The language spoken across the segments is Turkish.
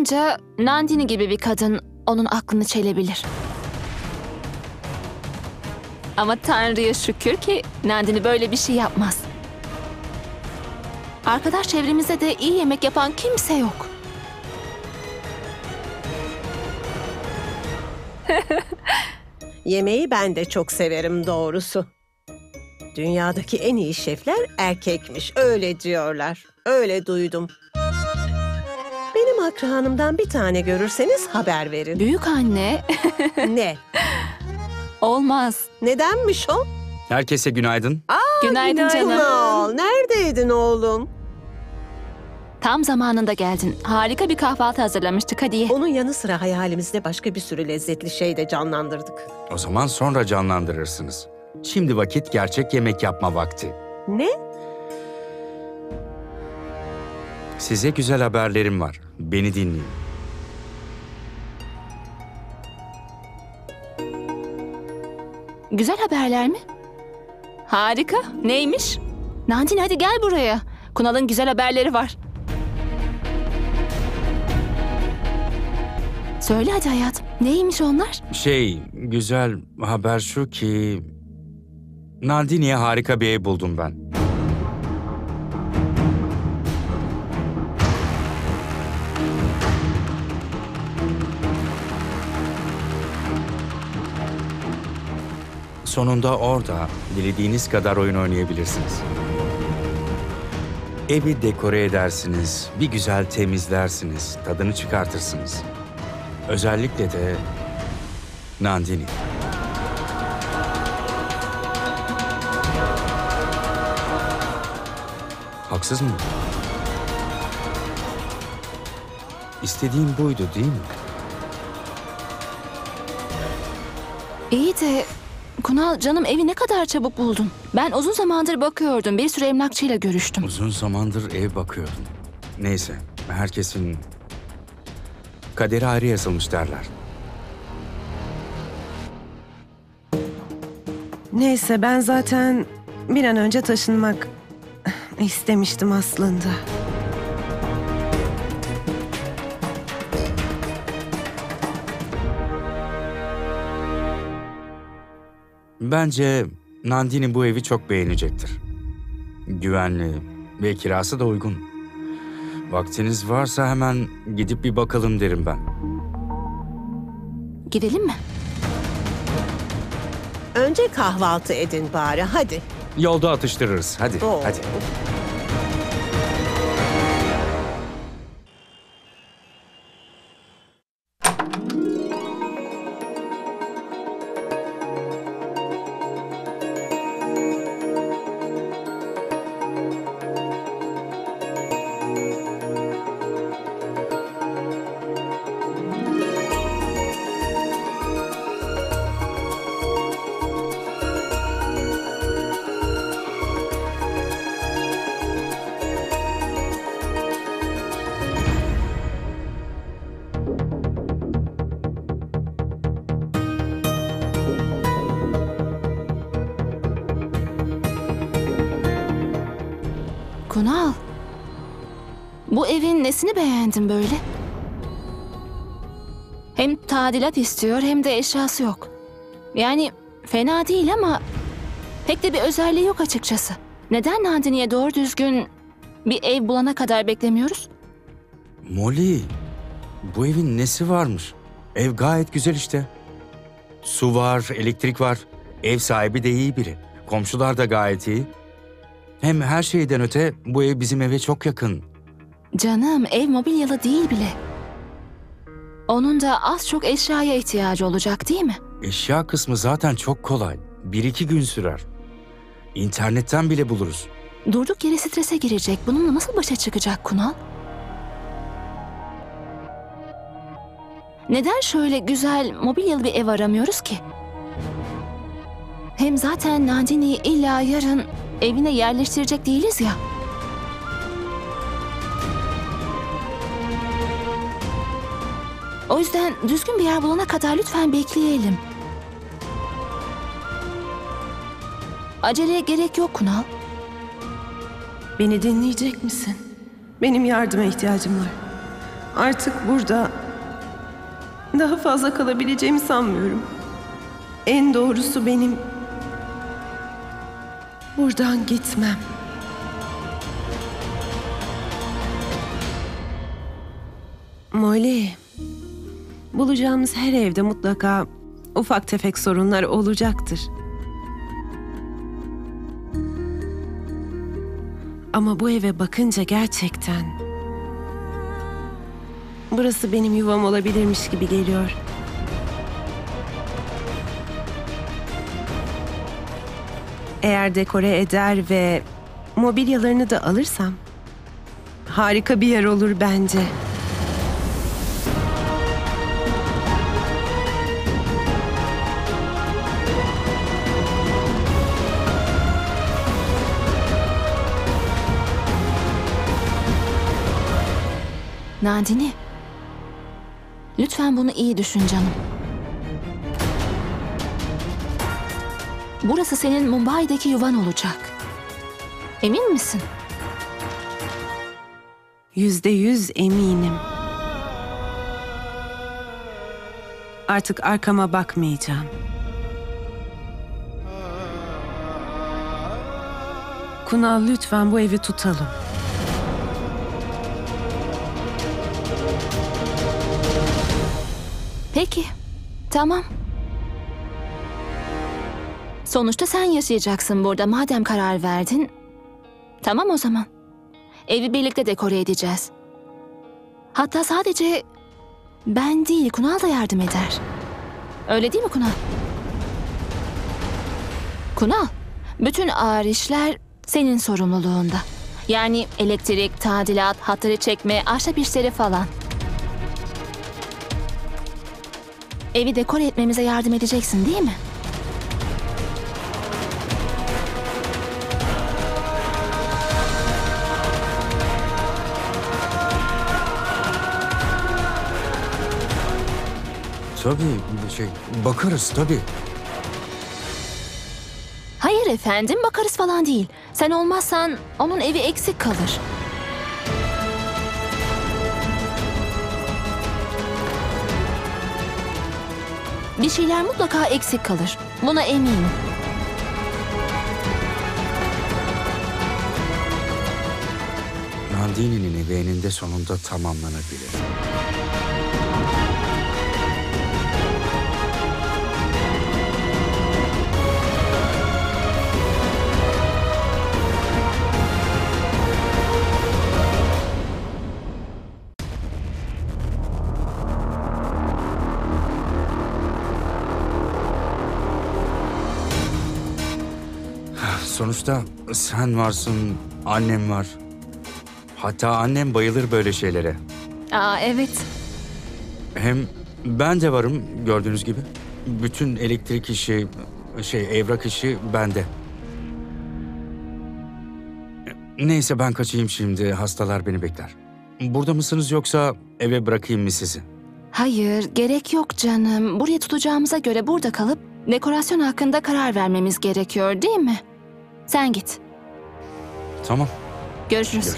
Anca Nandini gibi bir kadın onun aklını çelebilir. Ama Tanrı'ya şükür ki Nandini böyle bir şey yapmaz. Arkadaş çevremizde de iyi yemek yapan kimse yok. Yemeği ben de çok severim doğrusu. Dünyadaki en iyi şefler erkekmiş, öyle diyorlar. Öyle duydum. Benim akranımdan bir tane görürseniz haber verin. Büyük anne. Ne? Olmaz. Nedenmiş o? Herkese günaydın. Aa, günaydın canım. Kunal, neredeydin oğlum? Tam zamanında geldin. Harika bir kahvaltı hazırlamıştık, hadi ye. Onun yanı sıra hayalimizde başka bir sürü lezzetli şey de canlandırdık. O zaman sonra canlandırırsınız. Şimdi vakit gerçek yemek yapma vakti. Ne? Size güzel haberlerim var. Beni dinleyin. Güzel haberler mi? Harika. Neymiş? Nandini hadi gel buraya. Kunal'ın güzel haberleri var. Söyle hadi hayatım. Neymiş onlar? Güzel haber şu ki... Nandini'ye harika bir ev buldum ben. Sonunda orada dilediğiniz kadar oyun oynayabilirsiniz. Evi dekore edersiniz, bir güzel temizlersiniz, tadını çıkartırsınız. Özellikle de Nandini. Haksız mı? İstediğin buydu değil mi? İyi de Kunal canım, evi ne kadar çabuk buldun. Ben uzun zamandır bakıyordum. Bir sürü emlakçıyla görüştüm. Uzun zamandır ev bakıyordum. Neyse, herkesin kaderi ayrı yazılmış derler. Neyse, ben zaten bir an önce taşınmak istemiştim aslında. Bence Nandini bu evi çok beğenecektir. Güvenli ve kirası da uygun. Vaktiniz varsa hemen gidip bir bakalım derim ben. Gidelim mi? Önce kahvaltı edin bari, hadi. Yolda atıştırırız, hadi. Hadi. Kunal, bu evin nesini beğendin böyle? Hem tadilat istiyor hem de eşyası yok. Yani fena değil ama pek de bir özelliği yok açıkçası. Neden Nandini'ye doğru düzgün bir ev bulana kadar beklemiyoruz? Molly, bu evin nesi varmış? Ev gayet güzel işte. Su var, elektrik var. Ev sahibi de iyi biri. Komşular da gayet iyi. Hem her şeyden öte bu ev bizim eve çok yakın. Canım, ev mobilyalı değil bile. Onun da az çok eşyaya ihtiyacı olacak değil mi? Eşya kısmı zaten çok kolay. 1-2 gün sürer. İnternetten bile buluruz. Durduk yere strese girecek. Bununla nasıl başa çıkacak Kunal? Neden şöyle güzel mobilyalı bir ev aramıyoruz ki? Hem zaten Nandini'yi illa yarın evine yerleştirecek değiliz ya. O yüzden düzgün bir yer bulana kadar lütfen bekleyelim. Aceleye gerek yok Kunal. Beni dinleyecek misin? Benim yardıma ihtiyacım var. Artık burada daha fazla kalabileceğimi sanmıyorum. En doğrusu benim buradan gitmem. Molly, bulacağımız her evde mutlaka ufak tefek sorunlar olacaktır. Ama bu eve bakınca gerçekten burası benim yuvam olabilirmiş gibi geliyor. Eğer dekore eder ve mobilyalarını da alırsam harika bir yer olur bence. Nandini, lütfen bunu iyi düşün canım. Burası senin Mumbai'deki yuvan olacak. Emin misin? 100% eminim. Artık arkama bakmayacağım. Kunal, lütfen bu evi tutalım. Peki, tamam. Sonuçta sen yaşayacaksın burada madem karar verdin. Tamam o zaman. Evi birlikte dekore edeceğiz. Hatta sadece ben değil, Kunal da yardım eder. Öyle değil mi Kunal? Kunal, bütün ağır işler senin sorumluluğunda. Yani elektrik, tadilat, hatları çekme, ahşap işleri falan. Evi dekore etmemize yardım edeceksin, değil mi? Tabii, bakarız tabii. Hayır efendim, bakarız falan değil. Sen olmazsan onun evi eksik kalır. Bir şeyler mutlaka eksik kalır. Buna eminim. Nandini'nin evi eninde sonunda tamamlanabilir. Sonuçta sen varsın, annem var. Hatta annem bayılır böyle şeylere. Aa, evet. Hem ben de varım gördüğünüz gibi. Bütün elektrik işi, evrak işi bende. Neyse ben kaçayım şimdi, hastalar beni bekler. Burada mısınız yoksa eve bırakayım mı sizi? Hayır, gerek yok canım. Buraya tutacağımıza göre burada kalıp dekorasyon hakkında karar vermemiz gerekiyor, değil mi? Sen git. Tamam. Görüşürüz.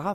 Daha